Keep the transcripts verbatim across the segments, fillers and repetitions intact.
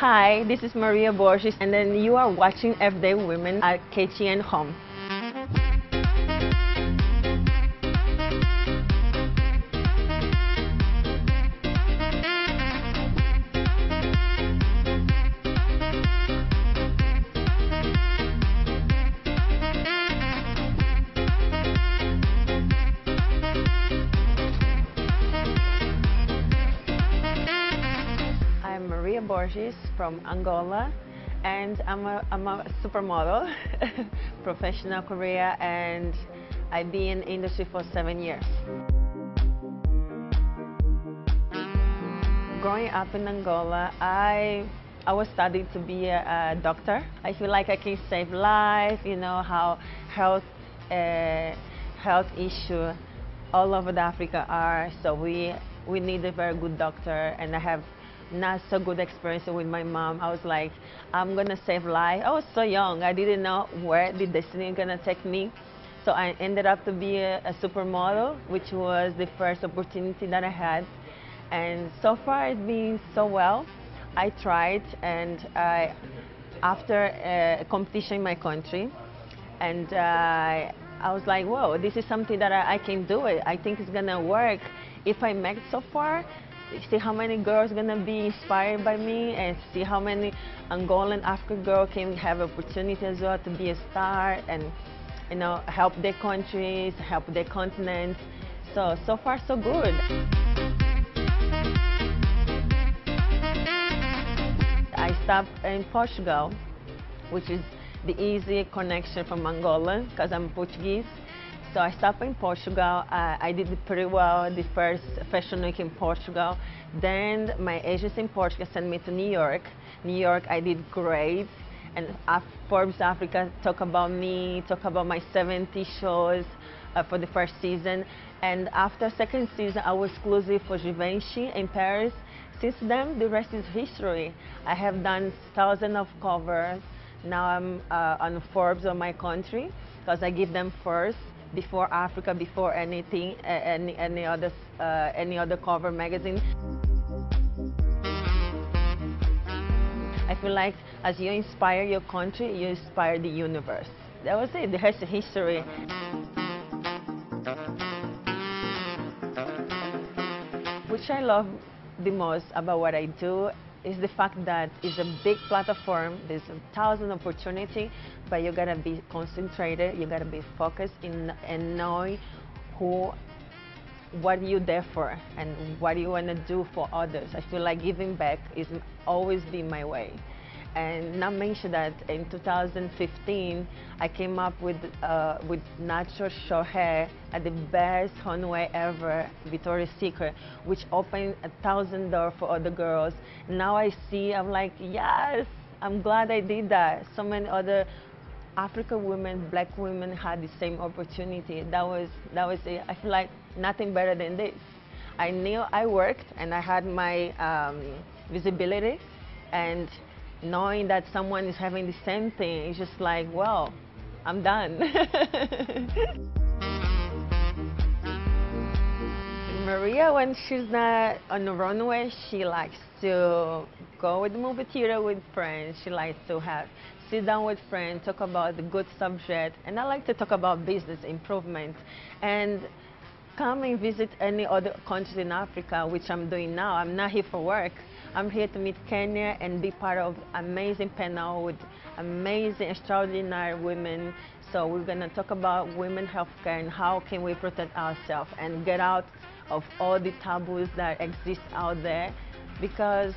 Hi, this is Maria Borges, and then you are watching Everyday Women at K T N Home. Borges from Angola, and I'm a, I'm a supermodel, professional career, and I've been in the industry for seven years. Growing up in Angola, I I was studying to be a, a doctor. I feel like I can save lives, you know, how health uh, health issues all over Africa are. So we we need a very good doctor, and I have not so good experience with my mom. I was like, I'm gonna save life. I was so young, I didn't know where the destiny gonna take me. So I ended up to be a, a supermodel, which was the first opportunity that I had. And so far it's been so well. I tried, and I, after a competition in my country, and uh, I was like, whoa, this is something that I, I can do it. I think it's gonna work. If I make it so far, see how many girls gonna be inspired by me, and see how many Angolan African girls can have opportunities as well to be a star, and you know, help their countries, help their continents. So so far so good. I stopped in Portugal, which is the easy connection from Angola because I'm Portuguese. So I stopped in Portugal. I, I did pretty well the first fashion week in Portugal. Then my agency in Portugal sent me to New York. New York, I did great. And Af Forbes Africa talked about me, talked about my seventy shows uh, for the first season. And after second season, I was exclusive for Givenchy in Paris. Since then, the rest is history. I have done thousands of covers. Now I'm uh, on Forbes of my country because I give them first, before Africa, before anything, any, any, other, uh, any other cover magazine. I feel like as you inspire your country, you inspire the universe. That was it, the rest of history. Which I love the most about what I do is the fact that it's a big platform, there's a thousand opportunities, but you gotta be concentrated, you gotta be focused in, and knowing who, what you're there for and what you wanna do for others. I feel like giving back is always been my way. And not mention that in two thousand fifteen, I came up with, uh, with natural short hair at the best runway ever, Victoria's Secret, which opened a thousand doors for other girls. Now I see, I'm like, yes, I'm glad I did that. So many other African women, black women had the same opportunity. That was, that was it. I feel like nothing better than this. I knew I worked and I had my um, visibility, and knowing that someone is having the same thing, it's just like, well, I'm done. Maria, when she's not on the runway, she likes to go with the movie theater with friends. She likes to have sit down with friends, talk about the good subject. And I like to talk about business improvement. And come and visit any other country in Africa, which I'm doing now. I'm not here for work. I'm here to meet Kenya and be part of amazing panel with amazing, extraordinary women. So we're gonna talk about women healthcare and how can we protect ourselves and get out of all the taboos that exist out there, because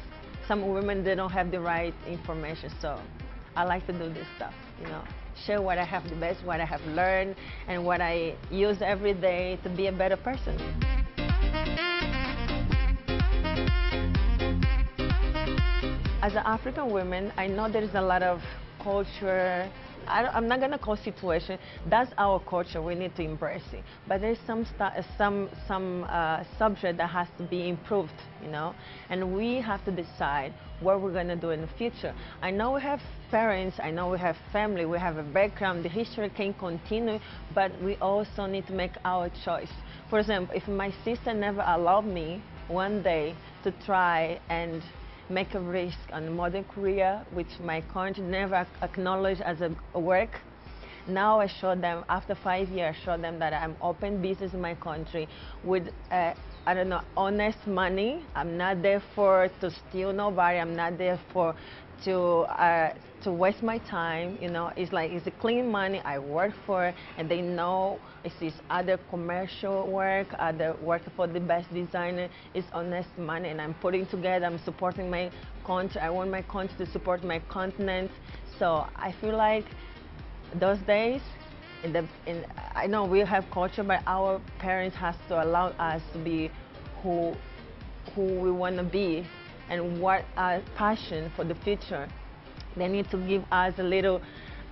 some women, they don't have the right information. So I like to do this stuff, you know. Share what I have the best, what I have learned, and what I use every day to be a better person. As an African woman, I know there's a lot of culture. I, I'm not gonna call situation. That's our culture. We need to embrace it. But there's some some some uh, subject that has to be improved, you know. And we have to decide what we're gonna do in the future. I know we have parents. I know we have family. We have a background. The history can continue, but we also need to make our choice. For example, if my sister never allowed me one day to try and make a risk on modern career, which my country never acknowledged as a, a work. Now I show them, after five years, I show them that I'm open business in my country with, uh, I don't know, honest money. I'm not there for to steal nobody. I'm not there for to uh, to waste my time. You know, it's like it's a clean money I work for, it, and they know it's this other commercial work, other work for the best designer. It's honest money, and I'm putting together. I'm supporting my country. I want my country to support my continent. So I feel like. Those days, in the, in, I know we have culture, but our parents has to allow us to be who, who we want to be and what our passion for the future. They need to give us a little,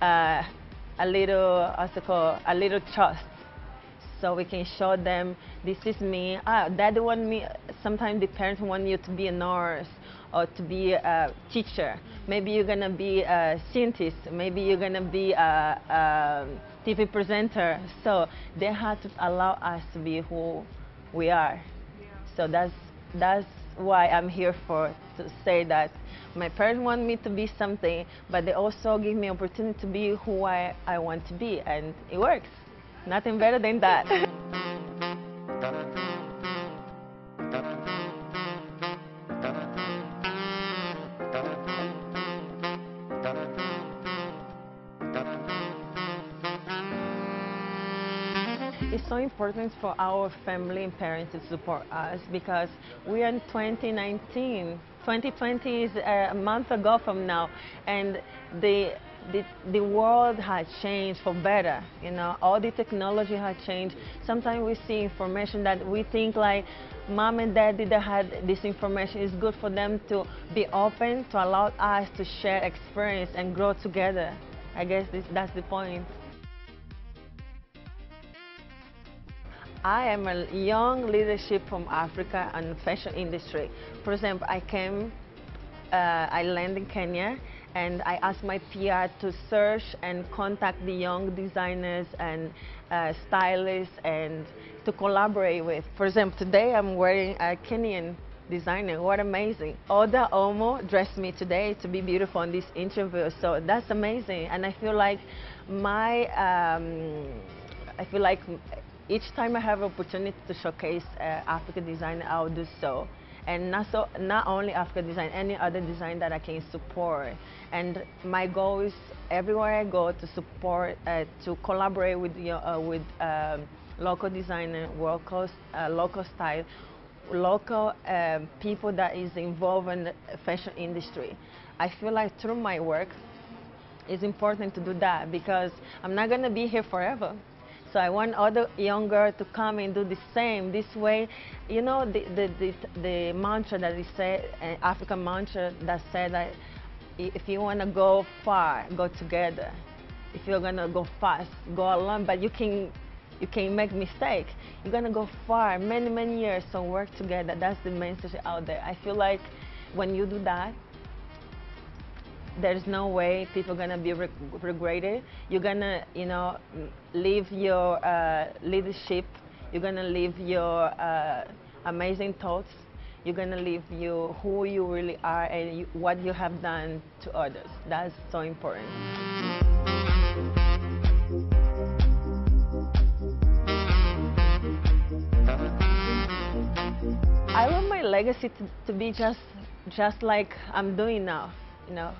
uh, a little, what's it called, a little trust. So we can show them, this is me. Ah, Daddy want me, sometimes the parents want you to be a nurse or to be a teacher. Maybe you're gonna be a scientist. Maybe you're gonna be a, a T V presenter. So they have to allow us to be who we are. Yeah. So that's, that's why I'm here for, to say that my parents want me to be something, but they also give me opportunity to be who I, I want to be, and it works. Nothing better than that. It's so important for our family and parents to support us because we are in twenty nineteen. twenty twenty is a month ago from now, and the The, the world has changed for better, you know, all the technology has changed. Sometimes we see information that we think like mom and dad did had this information. It's good for them to be open, to allow us to share experience and grow together. I guess this, that's the point. I am a young leadership from Africa and fashion industry. For example, I came, uh, I landed in Kenya. And I asked my P R to search and contact the young designers and uh, stylists and to collaborate with. For example, today I'm wearing a Kenyan designer. What amazing. Oda Omo dressed me today to be beautiful in this interview. So that's amazing. And I feel like my, um, I feel like each time I have an opportunity to showcase uh, African design, I'll do so. And not, so, not only African design, any other design that I can support. And my goal is everywhere I go to support, uh, to collaborate with, uh, with um, local designer, local, uh, local style, local uh, people that is involved in the fashion industry. I feel like through my work, it's important to do that because I'm not going to be here forever. So I want other young girls to come and do the same. This way, you know, the, the, the, the mantra that is said, an African mantra that said that if you want to go far, go together. If you're going to go fast, go alone, but you can, you can make mistakes. You're going to go far, many, many years, so work together. That's the message out there. I feel like when you do that, there's no way people are going to be re regretted. You're going to, you know, leave your uh, leadership. You're going to leave your uh, amazing thoughts. You're going to leave you who you really are and you, what you have done to others. That's so important. I want my legacy to, to be just, just like I'm doing now, you know.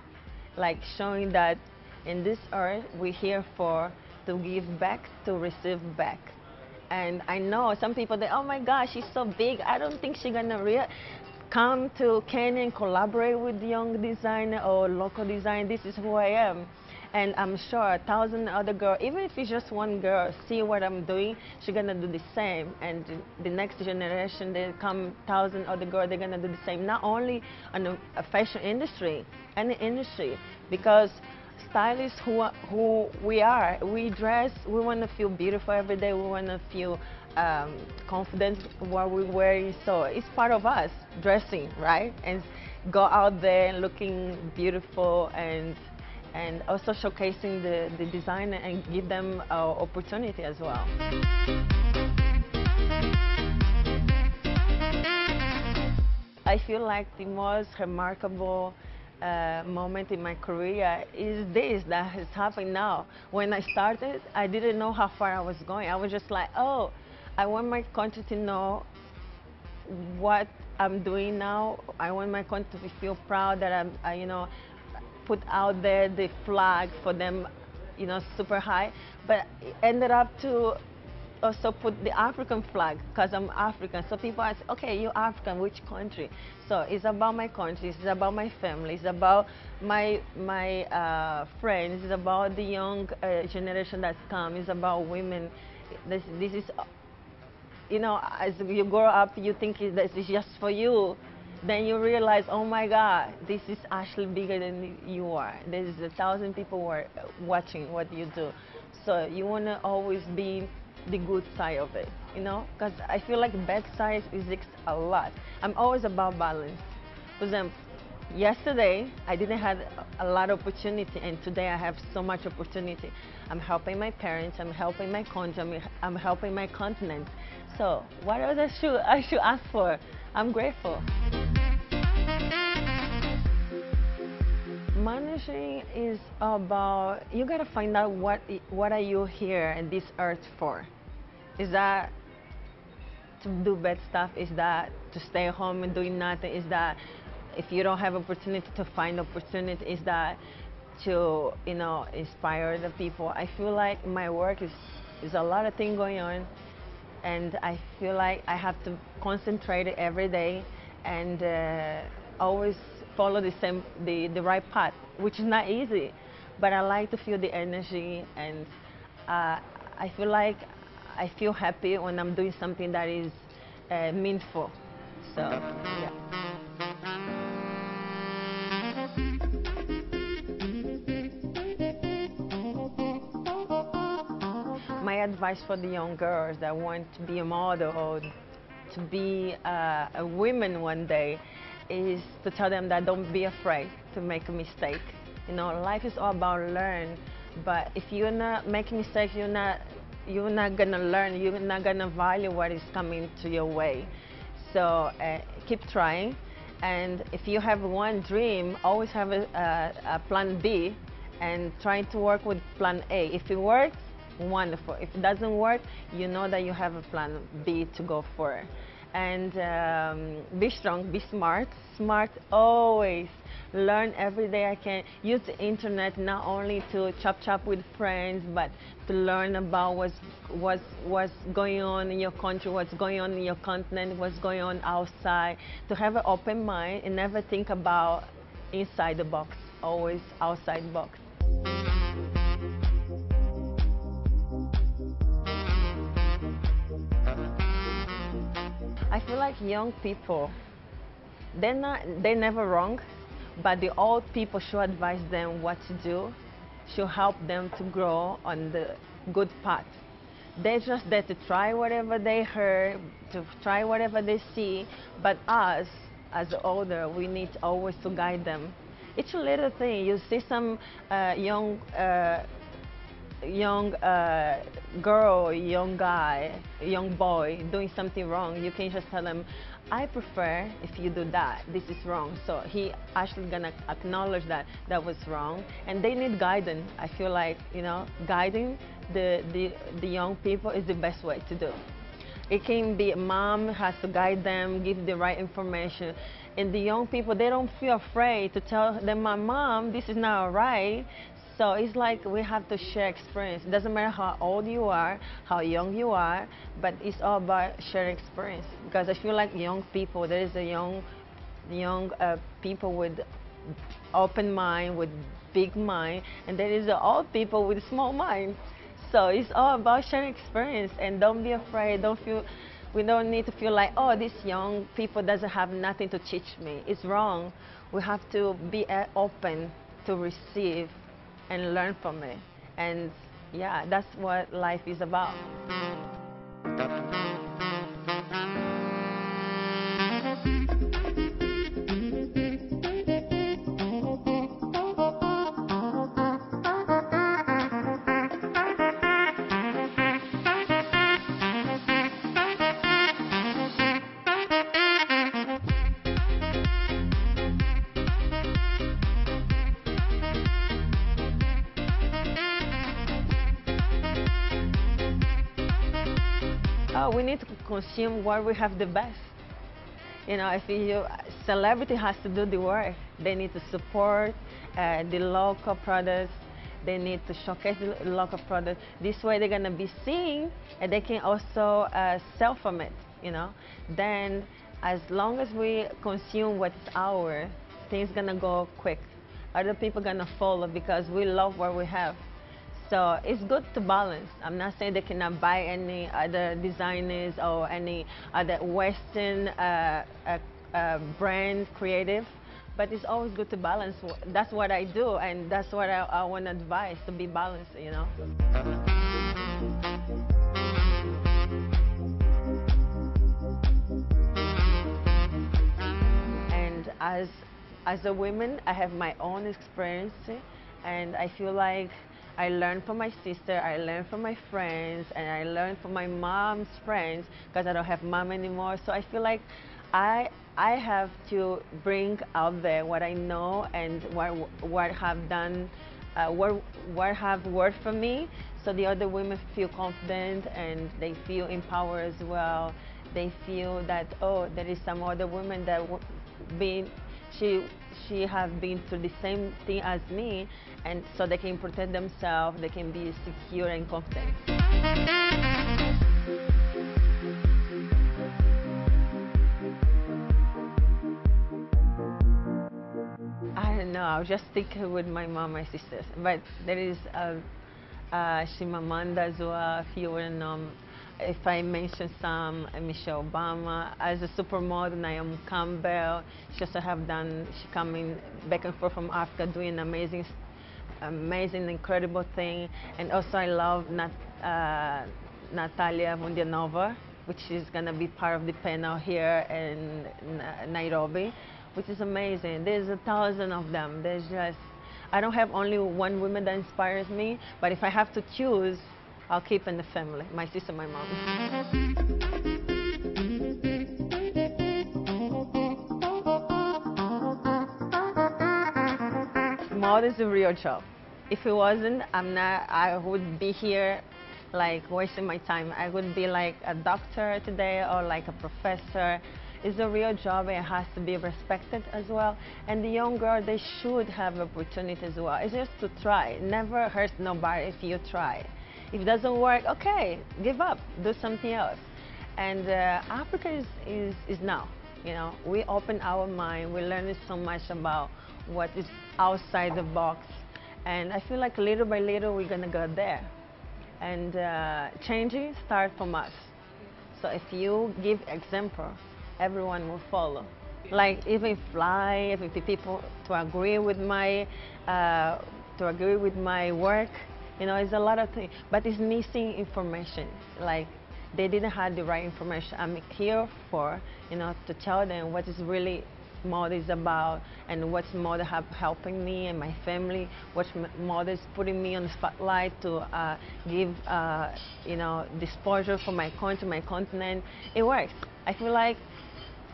Like showing that in this earth we're here for to give back, to receive back. And I know some people that, oh my gosh, she's so big, I don't think she's gonna re come to Kenya and collaborate with young designer or local design. This is who I am. And I'm sure a thousand other girls, even if it's just one girl, see what I'm doing, she's gonna do the same. And the next generation, they come thousand other girls, they're gonna do the same. Not only in the fashion industry, any industry, because stylists who are, who we are, we dress, we wanna feel beautiful every day, we wanna feel um, confident what we're wearing. So it's part of us dressing, right? And go out there looking beautiful and. and also showcasing the, the design and give them uh, opportunity as well. I I feel like the most remarkable uh, moment in my career is this that has happened now. When I started, I didn't know how far I was going. I was just like, oh, I want my country to know what I'm doing now. I want my country to feel proud that I'm, I, you know, put out there the flag for them, you know, super high. But it ended up to also put the African flag, because I'm African. So people ask, okay, you're African, which country? So it's about my country, it's about my family, it's about my, my uh, friends, it's about the young uh, generation that's come, it's about women. This, this is, you know, as you grow up, you think this is just for you. Then you realize, oh my God, this is actually bigger than you are. There's a thousand people who are watching what you do. So you want to always be the good side of it, you know, because I feel like bad side exists a lot. I'm always about balance. For example, yesterday I didn't have a lot of opportunity, and today I have so much opportunity. I'm helping my parents, I'm helping my country, I'm helping my continent. So what else should I should ask for? I'm grateful. Managing is about, you gotta find out what what are you here on this earth for. Is that to do bad stuff? Is that to stay home and doing nothing? Is that if you don't have opportunity to find opportunity? Is that to, you know, inspire the people? I feel like my work is is a lot of things going on, and I feel like I have to concentrate every day and uh, always follow the same, the, the right path, which is not easy, but I like to feel the energy, and uh, I feel like I feel happy when I'm doing something that is uh, meaningful. So, yeah. My advice for the young girls that want to be a model or to be uh, a woman one day is to tell them that don't be afraid to make a mistake. You know, life is all about learn, but if you're not making mistakes, you're not, you're not gonna learn, you're not gonna value what is coming to your way. So uh, keep trying, and if you have one dream, always have a, a, a plan B and try to work with plan A. If it works, wonderful. If it doesn't work, you know that you have a plan B to go for. And um, be strong, be smart, smart always. Learn every day I can. Use the internet not only to chop chop with friends, but to learn about what's, what's, what's going on in your country, what's going on in your continent, what's going on outside. To have an open mind and never think about inside the box, always outside the box. I feel like young people, they're, not, they're never wrong, but the old people should advise them what to do, should help them to grow on the good path. They're just there to try whatever they heard, to try whatever they see, but us, as older, we need always to guide them. It's a little thing. You see some uh, young, uh, young uh, girl, young guy, young boy doing something wrong, you can just tell them, I prefer if you do that, this is wrong. So he actually gonna acknowledge that that was wrong, and they need guidance. I feel like, you know, guiding the, the, the young people is the best way to do. It can be a mom has to guide them, give the right information. And the young people, they don't feel afraid to tell them, my mom, this is not all right. So it's like we have to share experience. It doesn't matter how old you are, how young you are, but it's all about sharing experience. Because I feel like young people, there is a young, young uh, people with open mind, with big mind, and there is the old people with small mind. So it's all about sharing experience, and don't be afraid. Don't feel, we don't need to feel like, oh, these young people doesn't have nothing to teach me. It's wrong. We have to be open to receive and learn from it. And yeah, that's what life is about. oh, we need to consume what we have the best. You know, if you, celebrity has to do the work. They need to support uh, the local products. They need to showcase the local products. This way they're going to be seen and they can also uh, sell from it, you know. Then as long as we consume what's ours, things going to go quick. Other people are going to follow because we love what we have. So it's good to balance. I'm not saying they cannot buy any other designers or any other Western uh, uh, uh, brand creative, but it's always good to balance. That's what I do, and that's what I, I want to advise, to be balanced, you know. And as, as a woman, I have my own experience, and I feel like I learned from my sister, I learned from my friends, and I learned from my mom's friends because I don't have mom anymore. So I feel like I I have to bring out there what I know and what what have done, uh, what what have worked for me. So the other women feel confident and they feel empowered as well. They feel that, oh, there is some other woman that being. She, she has been through the same thing as me, and so they can protect themselves, they can be secure and confident. I don't know, I'll just stick with my mom, my sisters. But there is uh, uh, Chimamanda as well, if you wouldn't know. If I mention some, Michelle Obama, as a supermodel, Naomi Campbell, she also have done, she coming back and forth from Africa doing amazing, amazing, incredible thing. And also I love Nat, uh, Natalia Vodianova, which is going to be part of the panel here in Nairobi, which is amazing. There's a thousand of them. There's just, I don't have only one woman that inspires me, but if I have to choose, I'll keep in the family, my sister, my mom. Mode is a real job. If it wasn't, I'm not. I would be here, like wasting my time. I would be like a doctor today or like a professor. It's a real job and it has to be respected as well. And the young girl, they should have opportunity as well. It's just to try. It never hurts nobody if you try. If it doesn't work, okay, give up, do something else. And uh, Africa is, is, is now, you know. We open our mind, we learn so much about what is outside the box. And I feel like little by little we're gonna go there. And uh, changing starts from us. So if you give example, everyone will follow. Like even if I, if people to agree with my, uh, to agree with my work, you know, it's a lot of things, but it's missing information. Like, they didn't have the right information. I'm here for, you know, to tell them what is really mode is about and what's mode have helping me and my family, what mode is putting me on the spotlight to uh, give, uh, you know, disposure for my country, my continent. It works. I feel like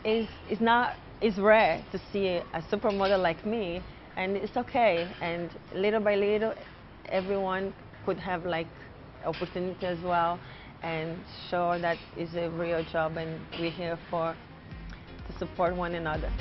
it's, it's not, it's rare to see a supermodel like me, and it's okay. And little by little, everyone could have like opportunity as well, and show that it's a real job and we're here for to support one another.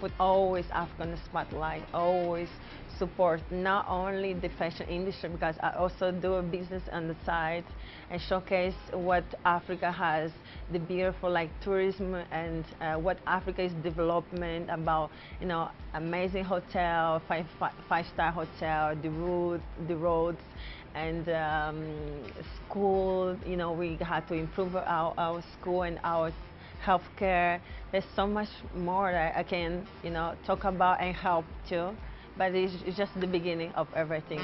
Put always Africa in the spotlight, always support not only the fashion industry, because I also do a business on the side and showcase what Africa has, the beautiful like tourism and uh, what Africa is development about, you know, amazing hotel, five, five star hotel, the road, the roads and um, school, you know, we had to improve our, our school and our healthcare. There's so much more that I can, you know, talk about and help too. But it's, it's just the beginning of everything.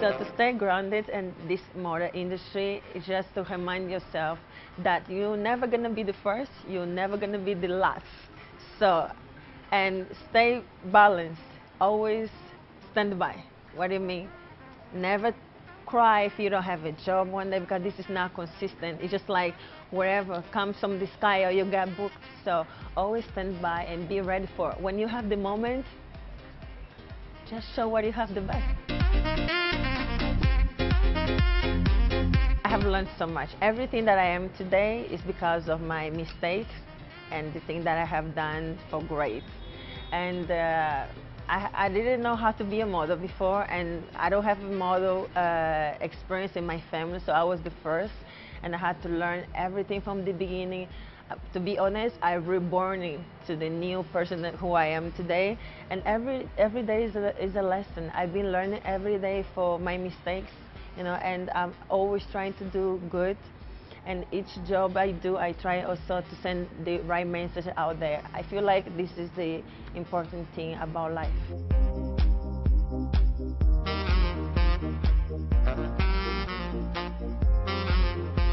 So to stay grounded in this modern industry is just to remind yourself that you're never gonna be the first, you're never gonna be the last. So and stay balanced. Always stand by. What do you mean? Never cry if you don't have a job one day, because this is not consistent. It's just like wherever comes from the sky or you get booked. So always stand by and be ready for it. When you have the moment, just show what you have the best. I have learned so much. Everything that I am today is because of my mistakes and the thing that I have done for great. And uh, I, I didn't know how to be a model before, and I don't have a model uh, experience in my family, so I was the first, and I had to learn everything from the beginning. Uh, to be honest, I'm reborn to the new person that, who I am today, and every every day is a, is a lesson. I've been learning every day for my mistakes, you know, and I'm always trying to do good. And each job I do, I try also to send the right message out there. I feel like this is the important thing about life.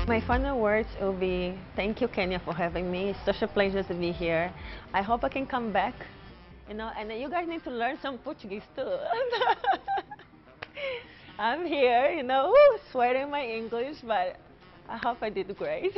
My final words will be, thank you, Kenya, for having me. It's such a pleasure to be here. I hope I can come back. You know, and you guys need to learn some Portuguese too. I'm here, you know, sweating my English, but I hope I did great.